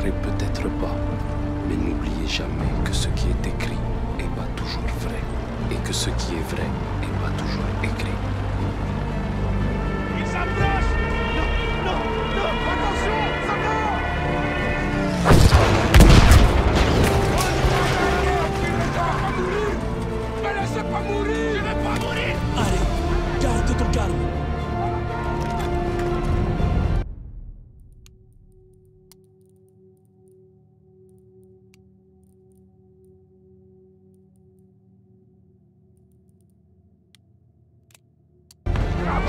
séparés peut-être pas, mais n'oubliez jamais que ce qui est écrit est pas toujours vrai, et que ce qui est vrai est pas toujours écrit. Ils s'approchent! Non, non, non! Attention! Ça va! Me laissez pas mourir! Je vais pas mourir! Allez, garde ton calme!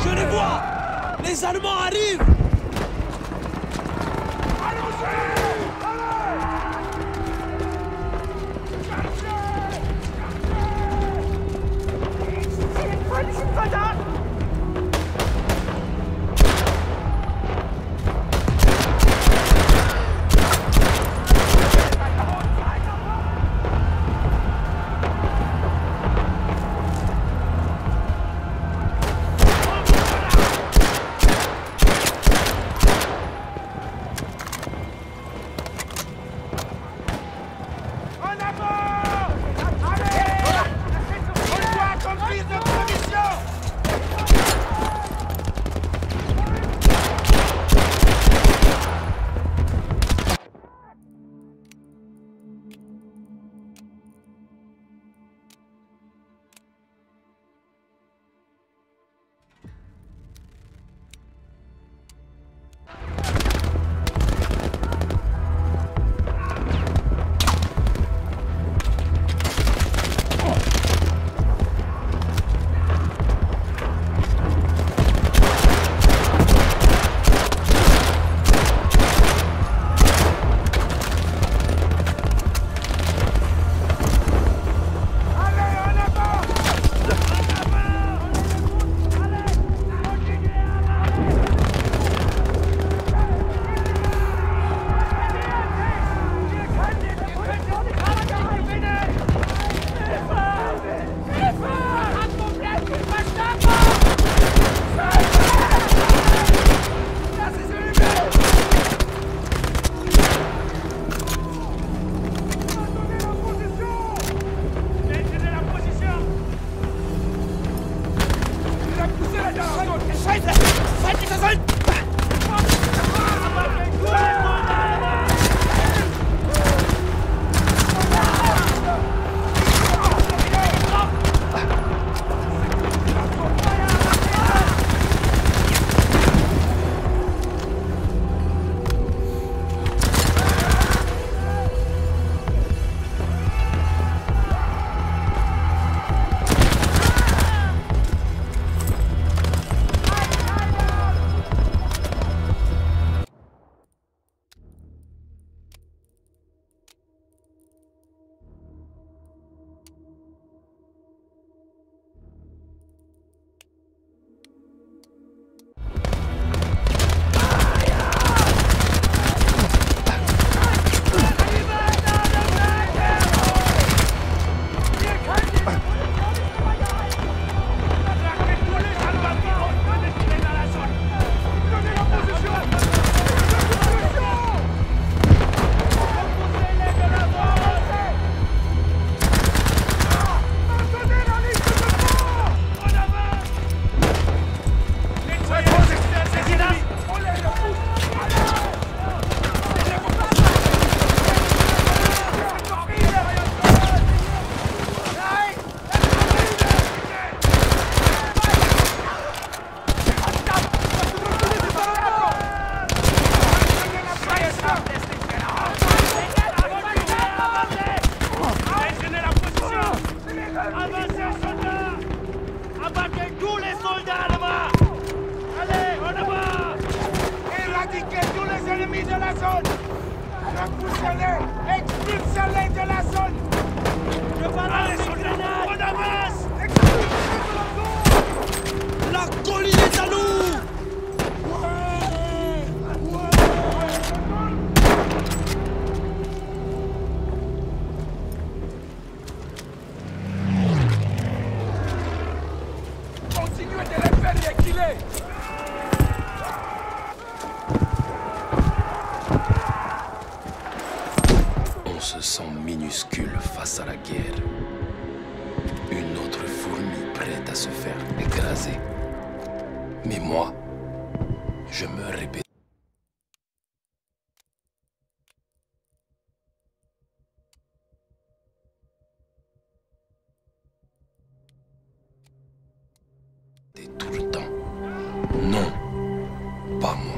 Je les vois! Les Allemands arrivent! Allons-y! Allez! Cherchez! Cherchez! Die polnischen Soldaten! Mais moi, je me répète. Tout le temps. Non, pas moi.